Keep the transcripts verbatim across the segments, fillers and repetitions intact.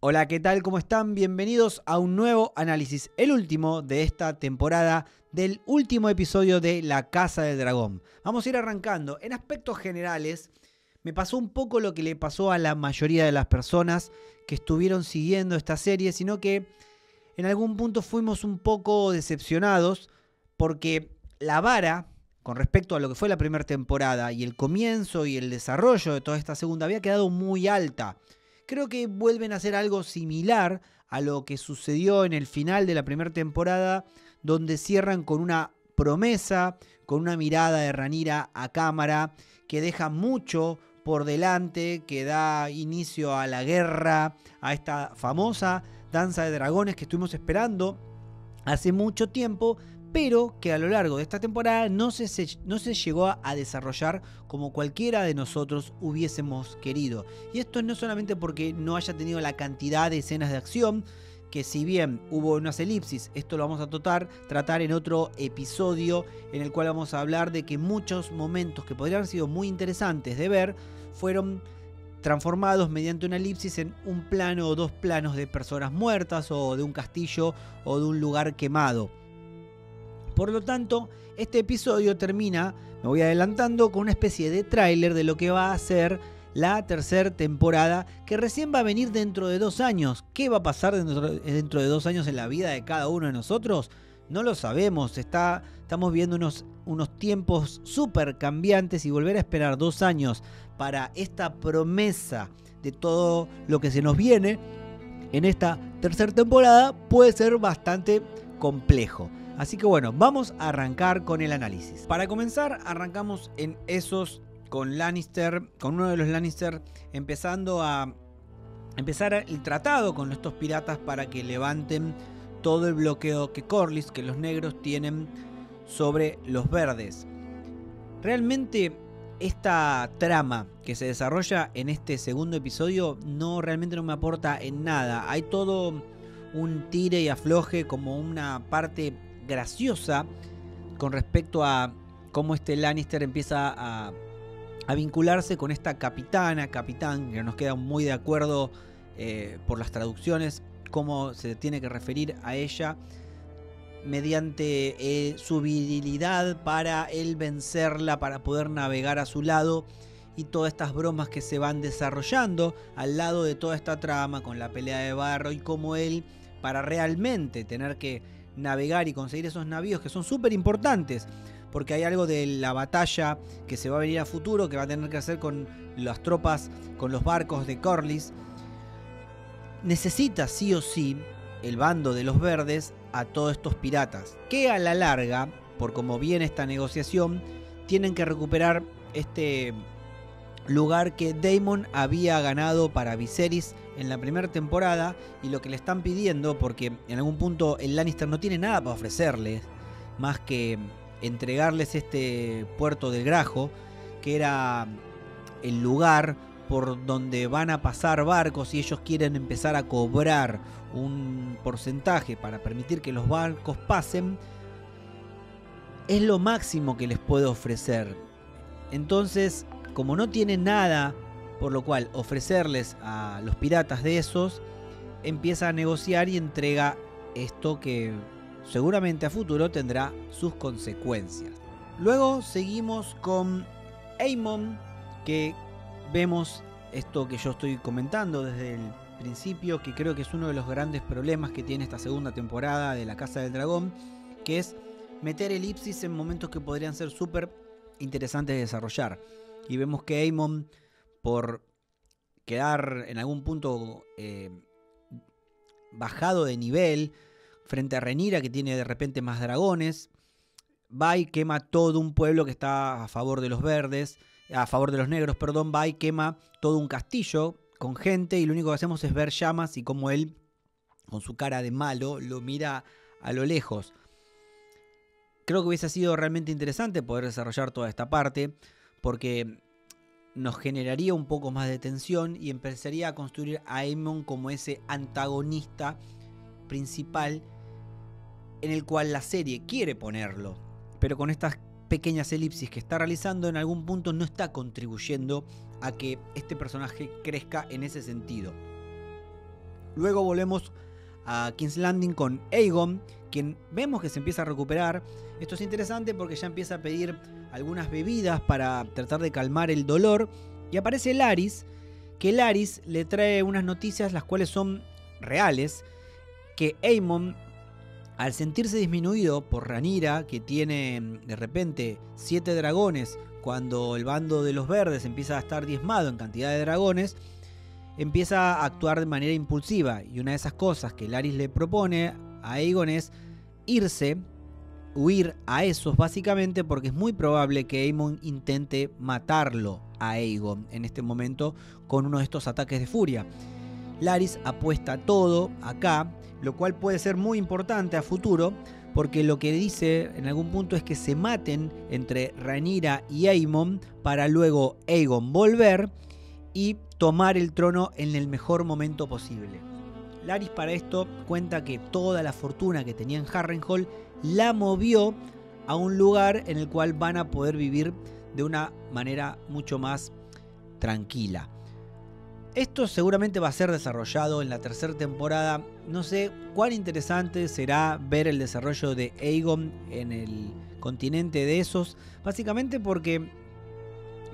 Hola, ¿qué tal? ¿Cómo están? Bienvenidos a un nuevo análisis, el último de esta temporada, del último episodio de La Casa del Dragón. Vamos a ir arrancando. En aspectos generales, me pasó un poco lo que le pasó a la mayoría de las personas que estuvieron siguiendo esta serie, sino que en algún punto fuimos un poco decepcionados porque la vara, con respecto a lo que fue la primera temporada y el comienzo y el desarrollo de toda esta segunda, había quedado muy alta. Creo que vuelven a hacer algo similar a lo que sucedió en el final de la primera temporada, donde cierran con una promesa, con una mirada de Rhaenyra a cámara, que deja mucho por delante, que da inicio a la guerra, a esta famosa danza de dragones que estuvimos esperando hace mucho tiempo, pero que a lo largo de esta temporada no se, se, no se llegó a desarrollar como cualquiera de nosotros hubiésemos querido. Y esto no solamente porque no haya tenido la cantidad de escenas de acción, que si bien hubo unas elipsis, esto lo vamos a tratar, tratar en otro episodio en el cual vamos a hablar de que muchos momentos que podrían haber sido muy interesantes de ver, fueron transformados mediante una elipsis en un plano o dos planos de personas muertas o de un castillo o de un lugar quemado. Por lo tanto, este episodio termina, me voy adelantando, con una especie de tráiler de lo que va a ser la tercera temporada, que recién va a venir dentro de dos años. ¿Qué va a pasar dentro de dos años en la vida de cada uno de nosotros? No lo sabemos. Está, estamos viendo unos, unos tiempos súper cambiantes y volver a esperar dos años para esta promesa de todo lo que se nos viene en esta tercera temporada puede ser bastante complejo. Así que bueno, vamos a arrancar con el análisis. Para comenzar, arrancamos en Esos con Lannister, con uno de los Lannister, empezando a empezar el tratado con estos piratas para que levanten todo el bloqueo que Corlys, que los negros tienen sobre los verdes. Realmente esta trama que se desarrolla en este segundo episodio no realmente no me aporta en nada. Hay todo un tire y afloje, como una parte graciosa con respecto a cómo este Lannister empieza a, a vincularse con esta capitana, capitán, que nos queda muy de acuerdo eh, por las traducciones, cómo se tiene que referir a ella mediante eh, su virilidad para él vencerla, para poder navegar a su lado, y todas estas bromas que se van desarrollando al lado de toda esta trama con la pelea de barro y cómo él, para realmente tener que navegar y conseguir esos navíos que son súper importantes, porque hay algo de la batalla que se va a venir a futuro, que va a tener que hacer con las tropas, con los barcos de Corlys. Necesita sí o sí el bando de los verdes a todos estos piratas, que a la larga, por como viene esta negociación, tienen que recuperar este lugar que Daemon había ganado para Viserys en la primera temporada, y lo que le están pidiendo, porque en algún punto el Lannister no tiene nada para ofrecerles más que entregarles este puerto del Grajo, que era el lugar por donde van a pasar barcos, y ellos quieren empezar a cobrar un porcentaje para permitir que los barcos pasen. Es lo máximo que les puede ofrecer. Entonces, como no tiene nada por lo cual ofrecerles a los piratas de Esos, empieza a negociar y entrega esto que seguramente a futuro tendrá sus consecuencias. Luego seguimos con Aemon, que vemos esto que yo estoy comentando desde el principio, que creo que es uno de los grandes problemas que tiene esta segunda temporada de La Casa del Dragón, que es meter elipsis en momentos que podrían ser súper interesantes de desarrollar. Y vemos que Aemon, por quedar en algún punto eh, bajado de nivel frente a Rhaenyra, que tiene de repente más dragones, va y quema todo un pueblo que está a favor de los verdes, a favor de los negros, perdón, va y quema todo un castillo con gente, y lo único que hacemos es ver llamas y cómo él, con su cara de malo, lo mira a lo lejos. Creo que hubiese sido realmente interesante poder desarrollar toda esta parte, porque nos generaría un poco más de tensión y empezaría a construir a Aemon como ese antagonista principal en el cual la serie quiere ponerlo, pero con estas pequeñas elipsis que está realizando en algún punto no está contribuyendo a que este personaje crezca en ese sentido. Luego volvemos a King's Landing con Aegon, quien vemos que se empieza a recuperar. Esto es interesante porque ya empieza a pedir algunas bebidas para tratar de calmar el dolor. Y aparece Larys, que Larys le trae unas noticias las cuales son reales. Que Aemon, al sentirse disminuido por Rhaenyra, que tiene de repente siete dragones, cuando el bando de los verdes empieza a estar diezmado en cantidad de dragones, empieza a actuar de manera impulsiva. Y una de esas cosas que Larys le propone a Aegon es irse, huir a Esos básicamente, porque es muy probable que Aemon intente matarlo a Aegon en este momento con uno de estos ataques de furia. Larys apuesta todo acá, lo cual puede ser muy importante a futuro, porque lo que dice en algún punto es que se maten entre Rhaenyra y Aemon para luego Aegon volver y tomar el trono en el mejor momento posible. Larys para esto cuenta que toda la fortuna que tenía en Harrenhal la movió a un lugar en el cual van a poder vivir de una manera mucho más tranquila. Esto seguramente va a ser desarrollado en la tercera temporada. No sé cuán interesante será ver el desarrollo de Aegon en el continente de Esos. Básicamente porque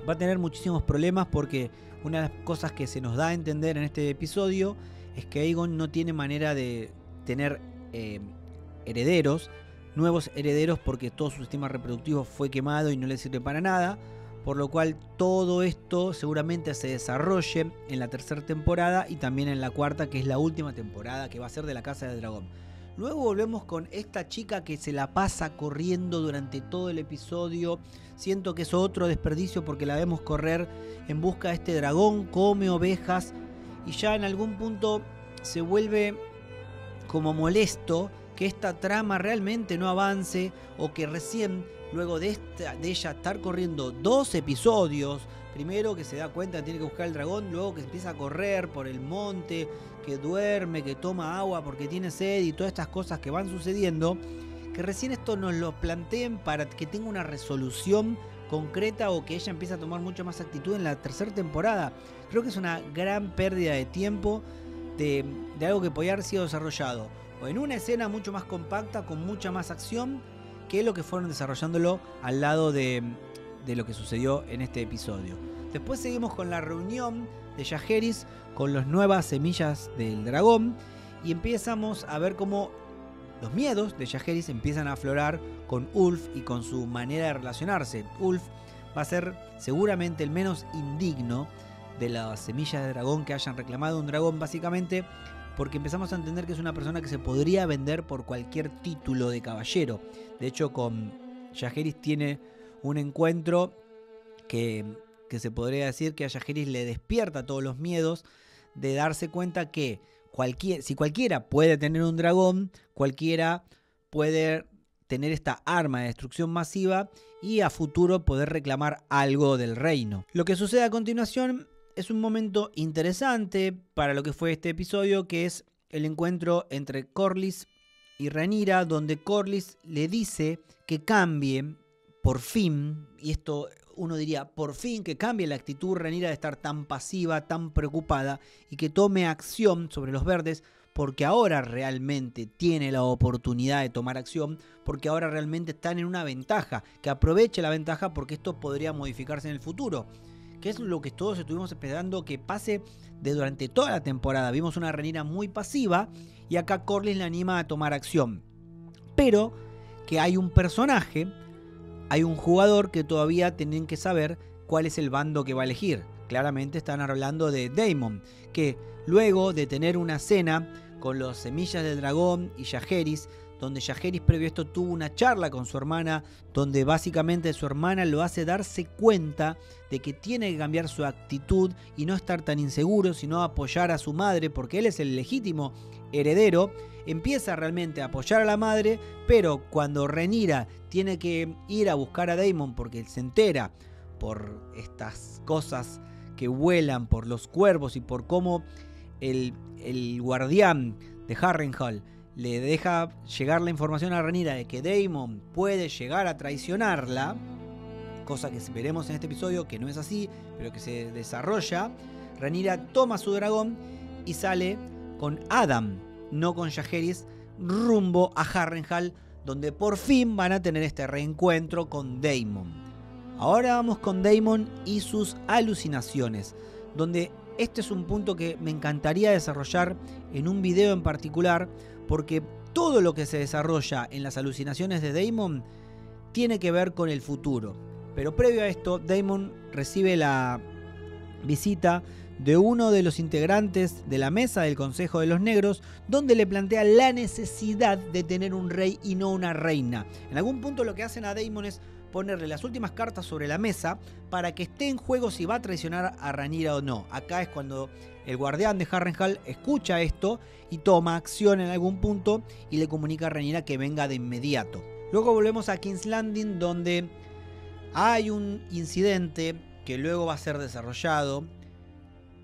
va a tener muchísimos problemas, porque una de las cosas que se nos da a entender en este episodio es que Aegon no tiene manera de tener eh, herederos, nuevos herederos, porque todo su sistema reproductivo fue quemado y no le sirve para nada. Por lo cual todo esto seguramente se desarrolle en la tercera temporada y también en la cuarta, que es la última temporada, que va a ser de La Casa del Dragón. Luego volvemos con esta chica que se la pasa corriendo durante todo el episodio. Siento que es otro desperdicio porque la vemos correr en busca de este dragón, come ovejas y ya en algún punto se vuelve como molesto que esta trama realmente no avance o que recién... Luego de, esta, de ella estar corriendo dos episodios, primero que se da cuenta que tiene que buscar el dragón, luego que empieza a correr por el monte, que duerme, que toma agua porque tiene sed y todas estas cosas que van sucediendo, que recién esto nos lo planteen para que tenga una resolución concreta o que ella empiece a tomar mucha más actitud en la tercera temporada. Creo que es una gran pérdida de tiempo de, de algo que podía haber sido desarrollado o en una escena mucho más compacta, con mucha más acción, que es lo que fueron desarrollándolo al lado de, de lo que sucedió en este episodio. Después seguimos con la reunión de Jaehaerys con las nuevas semillas del dragón y empezamos a ver cómo los miedos de Jaehaerys empiezan a aflorar con Ulf y con su manera de relacionarse. Ulf va a ser seguramente el menos indigno de las semillas de dragón que hayan reclamado un dragón, básicamente porque empezamos a entender que es una persona que se podría vender por cualquier título de caballero. De hecho, con Jaehaerys tiene un encuentro que, que se podría decir que a Jaehaerys le despierta todos los miedos de darse cuenta que cualquier, si cualquiera puede tener un dragón, cualquiera puede tener esta arma de destrucción masiva y a futuro poder reclamar algo del reino. Lo que sucede a continuación es un momento interesante para lo que fue este episodio, que es el encuentro entre Corlys y Rhaenyra, donde Corlys le dice que cambie por fin, y esto uno diría por fin, que cambie la actitud Rhaenyra de estar tan pasiva, tan preocupada, y que tome acción sobre los verdes, porque ahora realmente tiene la oportunidad de tomar acción, porque ahora realmente están en una ventaja, que aproveche la ventaja porque esto podría modificarse en el futuro. Que es lo que todos estuvimos esperando que pase de durante toda la temporada. Vimos una Rhaenyra muy pasiva y acá Corlys la anima a tomar acción. Pero que hay un personaje, hay un jugador que todavía tienen que saber cuál es el bando que va a elegir. Claramente están hablando de Daemon, que luego de tener una cena con los semillas del dragón y Jaehaerys, donde Jaehaerys previo a esto tuvo una charla con su hermana, donde básicamente su hermana lo hace darse cuenta de que tiene que cambiar su actitud y no estar tan inseguro, sino apoyar a su madre, porque él es el legítimo heredero. Empieza realmente a apoyar a la madre, pero cuando Rhaenyra tiene que ir a buscar a Daemon porque se entera por estas cosas que vuelan por los cuervos y por cómo el, el guardián de Harrenhal le deja llegar la información a Rhaenyra de que Daemon puede llegar a traicionarla, cosa que veremos en este episodio que no es así, pero que se desarrolla. Rhaenyra toma su dragón y sale con Adam, no con Jaehaerys, rumbo a Harrenhal, donde por fin van a tener este reencuentro con Daemon. Ahora vamos con Daemon y sus alucinaciones, donde este es un punto que me encantaría desarrollar en un video en particular, porque todo lo que se desarrolla en las alucinaciones de Daemon tiene que ver con el futuro. Pero previo a esto, Daemon recibe la visita de uno de los integrantes de la mesa del Consejo de los Negros, donde le plantea la necesidad de tener un rey y no una reina. En algún punto lo que hacen a Daemon es ponerle las últimas cartas sobre la mesa para que esté en juego si va a traicionar a Rhaenyra o no. Acá es cuando el guardián de Harrenhal escucha esto y toma acción en algún punto y le comunica a Rhaenyra que venga de inmediato. Luego volvemos a King's Landing, donde hay un incidente que luego va a ser desarrollado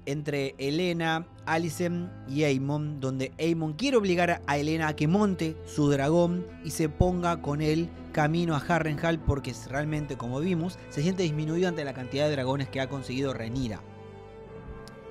entre Helaena, Alicent y Aemon, donde Aemon quiere obligar a Helaena a que monte su dragón y se ponga con él camino a Harrenhal, porque realmente, como vimos, se siente disminuido ante la cantidad de dragones que ha conseguido Rhaenyra.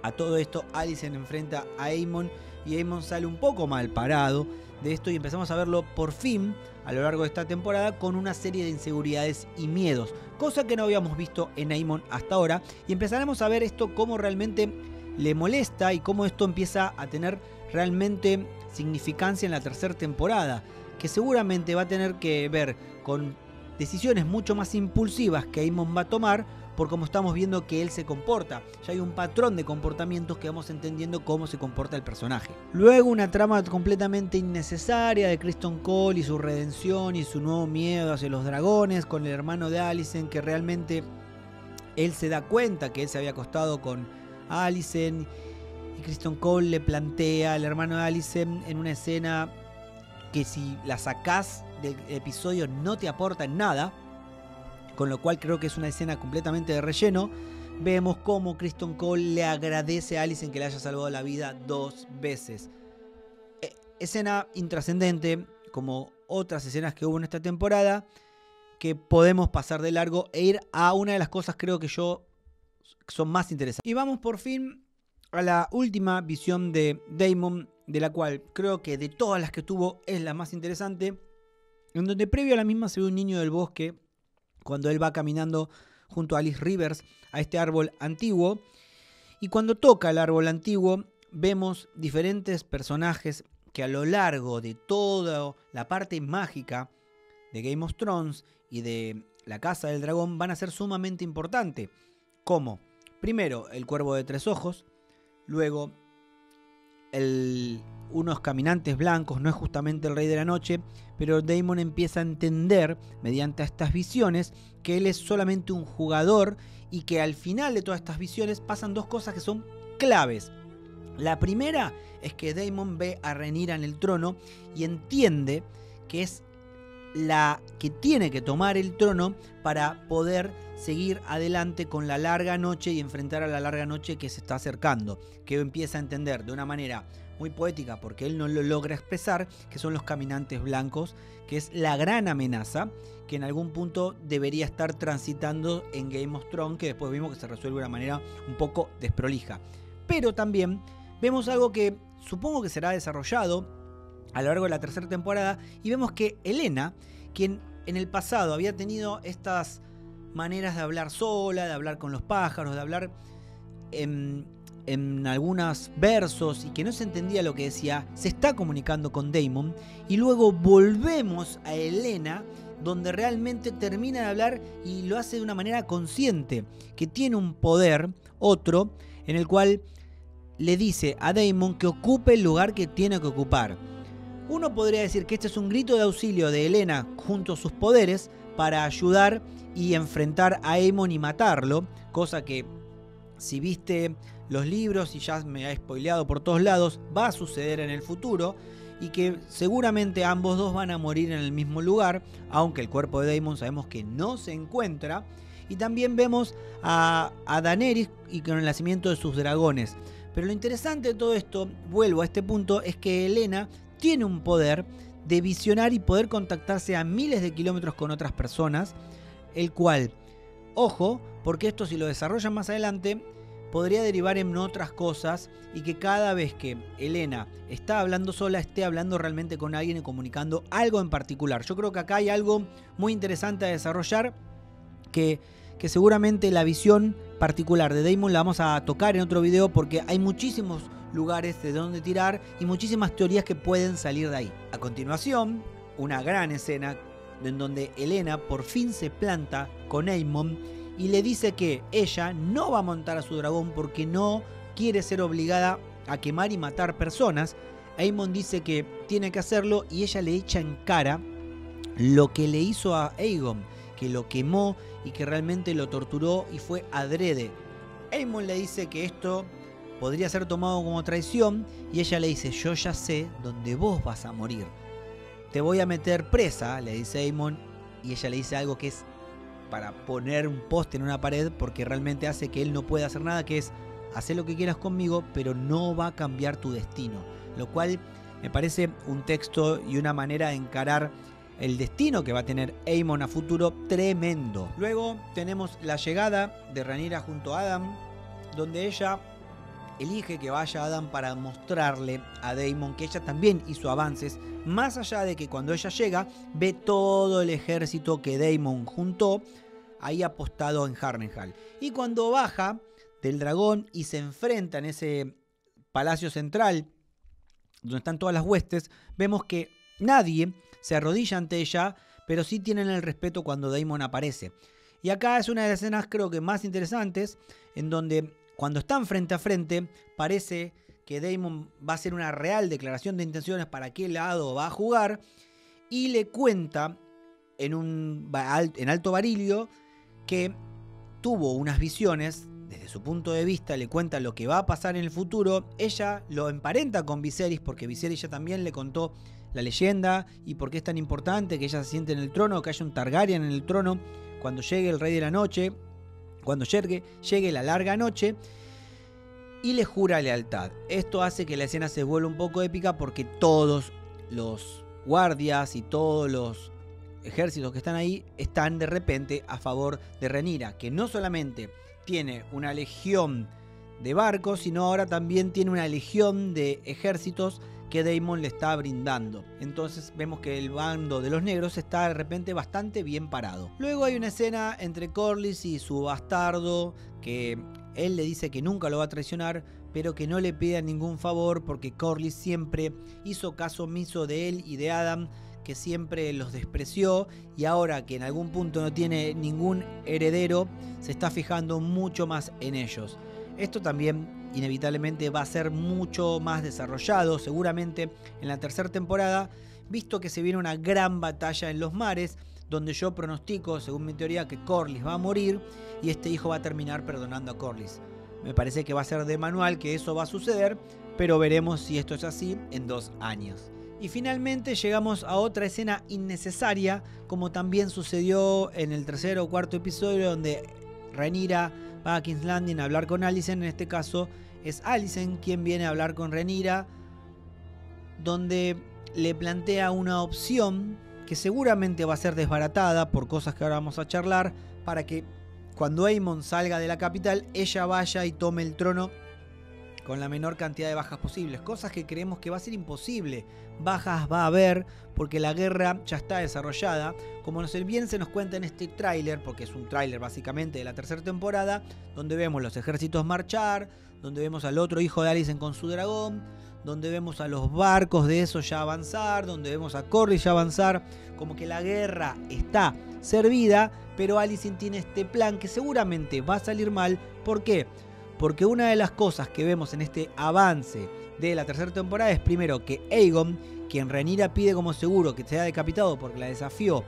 A todo esto, Alicent enfrenta a Aemon y Aemon sale un poco mal parado de esto, y empezamos a verlo por fin a lo largo de esta temporada con una serie de inseguridades y miedos, cosa que no habíamos visto en Aemon hasta ahora, y empezaremos a ver esto cómo realmente le molesta y cómo esto empieza a tener realmente significancia en la tercera temporada, que seguramente va a tener que ver con decisiones mucho más impulsivas que Aemon va a tomar, por cómo estamos viendo que él se comporta. Ya hay un patrón de comportamientos que vamos entendiendo cómo se comporta el personaje. Luego una trama completamente innecesaria de Criston Cole y su redención y su nuevo miedo hacia los dragones, con el hermano de Alicent, que realmente él se da cuenta que él se había acostado con Alicent, y Criston Cole le plantea al hermano de Alicent en una escena que si la sacás del episodio no te aporta en nada, con lo cual creo que es una escena completamente de relleno. Vemos cómo Criston Cole le agradece a Alicent que le haya salvado la vida dos veces. Escena intrascendente, como otras escenas que hubo en esta temporada, que podemos pasar de largo e ir a una de las cosas creo que yo son más interesantes. Y vamos por fin a la última visión de Daemon, de la cual creo que de todas las que tuvo es la más interesante, en donde previo a la misma se ve un niño del bosque cuando él va caminando junto a Alice Rivers a este árbol antiguo, y cuando toca el árbol antiguo vemos diferentes personajes que a lo largo de toda la parte mágica de Game of Thrones y de La Casa del Dragón van a ser sumamente importantes, como primero el cuervo de tres ojos, luego el, unos caminantes blancos, no es justamente el rey de la noche, pero Daemon empieza a entender mediante estas visiones que él es solamente un jugador, y que al final de todas estas visiones pasan dos cosas que son claves. La primera es que Daemon ve a Rhaenyra en el trono y entiende que es la que tiene que tomar el trono para poder seguir adelante con la larga noche y enfrentar a la larga noche que se está acercando, que empieza a entender de una manera muy poética, porque él no lo logra expresar, que son los caminantes blancos, que es la gran amenaza que en algún punto debería estar transitando en Game of Thrones, que después vimos que se resuelve de una manera un poco desprolija. Pero también vemos algo que supongo que será desarrollado a lo largo de la tercera temporada, y vemos que Helaena, quien en el pasado había tenido estas maneras de hablar sola, de hablar con los pájaros, de hablar en, en algunos versos y que no se entendía lo que decía, se está comunicando con Daemon, y luego volvemos a Helaena, donde realmente termina de hablar y lo hace de una manera consciente, que tiene un poder, otro, en el cual le dice a Daemon que ocupe el lugar que tiene que ocupar. Uno podría decir que este es un grito de auxilio de Helaena junto a sus poderes para ayudar y enfrentar a Aemon y matarlo, cosa que si viste los libros y ya me ha spoileado por todos lados, va a suceder en el futuro, y que seguramente ambos dos van a morir en el mismo lugar, aunque el cuerpo de Daemon sabemos que no se encuentra. Y también vemos a, a Daenerys y con el nacimiento de sus dragones. Pero lo interesante de todo esto, vuelvo a este punto, es que Helaena tiene un poder de visionar y poder contactarse a miles de kilómetros con otras personas, el cual, ojo, porque esto si lo desarrollan más adelante, podría derivar en otras cosas y que cada vez que Helaena está hablando sola, esté hablando realmente con alguien y comunicando algo en particular. Yo creo que acá hay algo muy interesante a desarrollar que, que seguramente la visión particular de Daemon la vamos a tocar en otro video porque hay muchísimos lugares de donde tirar y muchísimas teorías que pueden salir de ahí. A continuación, una gran escena en donde Helaena por fin se planta con Aemon y le dice que ella no va a montar a su dragón porque no quiere ser obligada a quemar y matar personas. Aemon dice que tiene que hacerlo y ella le echa en cara lo que le hizo a Aegon, que lo quemó y que realmente lo torturó y fue adrede. Aemon le dice que esto podría ser tomado como traición y ella le dice: yo ya sé dónde vos vas a morir. Te voy a meter presa, le dice Aemon, y ella le dice algo que es para poner un poste en una pared porque realmente hace que él no pueda hacer nada, que es: haz lo que quieras conmigo, pero no va a cambiar tu destino. Lo cual me parece un texto y una manera de encarar el destino que va a tener Aemon a futuro tremendo. Luego tenemos la llegada de Rhaenyra junto a Adam, donde ella elige que vaya Adam para mostrarle a Daemon que ella también hizo avances, más allá de que cuando ella llega ve todo el ejército que Daemon juntó ahí apostado en Harrenhal. Y cuando baja del dragón y se enfrenta en ese palacio central donde están todas las huestes, vemos que nadie se arrodilla ante ella, pero sí tienen el respeto cuando Daemon aparece. Y acá es una de las escenas creo que más interesantes, en donde cuando están frente a frente, parece que Daemon va a hacer una real declaración de intenciones para qué lado va a jugar y le cuenta en, un, en alto barilio que tuvo unas visiones, desde su punto de vista le cuenta lo que va a pasar en el futuro, ella lo emparenta con Viserys porque Viserys ya también le contó la leyenda y por qué es tan importante que ella se siente en el trono, que haya un Targaryen en el trono cuando llegue el Rey de la Noche. Cuando llegue, llegue la larga noche y le jura lealtad. Esto hace que la escena se vuelva un poco épica porque todos los guardias y todos los ejércitos que están ahí están de repente a favor de Rhaenyra, que no solamente tiene una legión de barcos, sino ahora también tiene una legión de ejércitos que Daemon le está brindando. Entonces vemos que el bando de los negros está de repente bastante bien parado. Luego hay una escena entre Corlys y su bastardo, que él le dice que nunca lo va a traicionar, pero que no le pida ningún favor porque Corlys siempre hizo caso omiso de él y de Adam, que siempre los despreció, y ahora que en algún punto no tiene ningún heredero, se está fijando mucho más en ellos. Esto también inevitablemente va a ser mucho más desarrollado seguramente en la tercera temporada, visto que se viene una gran batalla en los mares, donde yo pronostico, según mi teoría, que Corlys va a morir y este hijo va a terminar perdonando a Corlys. Me parece que va a ser de manual que eso va a suceder, pero veremos si esto es así en dos años. Y finalmente llegamos a otra escena innecesaria, como también sucedió en el tercer o cuarto episodio, donde Rhaenyra va a King's Landing a hablar con Alicent. En este caso es Alicent quien viene a hablar con Rhaenyra, donde le plantea una opción que seguramente va a ser desbaratada por cosas que ahora vamos a charlar, para que cuando Aemon salga de la capital ella vaya y tome el trono con la menor cantidad de bajas posibles, cosas que creemos que va a ser imposible. Bajas va a haber porque la guerra ya está desarrollada, como bien se nos cuenta en este tráiler, porque es un tráiler básicamente de la tercera temporada, donde vemos los ejércitos marchar, donde vemos al otro hijo de Alicent con su dragón, donde vemos a los barcos de Esos ya avanzar, donde vemos a Corlys ya avanzar, como que la guerra está servida, pero Alicent tiene este plan que seguramente va a salir mal. ¿Por qué? Porque una de las cosas que vemos en este avance de la tercera temporada es, primero, que Aegon, quien Rhaenyra pide como seguro que sea decapitado porque la desafió,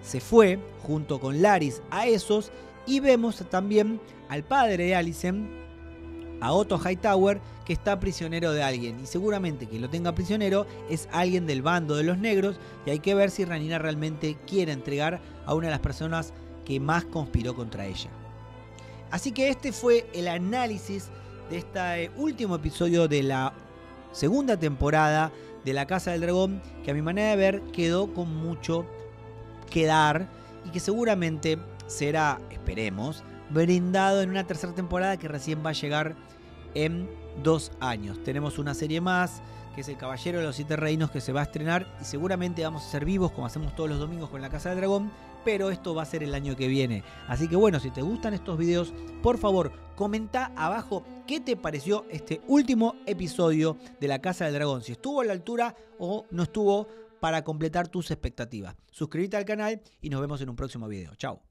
se fue junto con Larys a Esos, y vemos también al padre de Alicent, a Otto Hightower, que está prisionero de alguien, y seguramente quien lo tenga prisionero es alguien del bando de los negros, y hay que ver si Rhaenyra realmente quiere entregar a una de las personas que más conspiró contra ella. Así que este fue el análisis de este último episodio de la segunda temporada de La Casa del Dragón, que a mi manera de ver quedó con mucho que dar y que seguramente será, esperemos, brindado en una tercera temporada que recién va a llegar en dos años. Tenemos una serie más, que es El Caballero de los Siete Reinos, que se va a estrenar y seguramente vamos a ser vivos como hacemos todos los domingos con La Casa del Dragón, pero esto va a ser el año que viene. Así que bueno, si te gustan estos videos, por favor, comenta abajo qué te pareció este último episodio de La Casa del Dragón, si estuvo a la altura o no estuvo, para completar tus expectativas. Suscríbete al canal y nos vemos en un próximo video. Chao.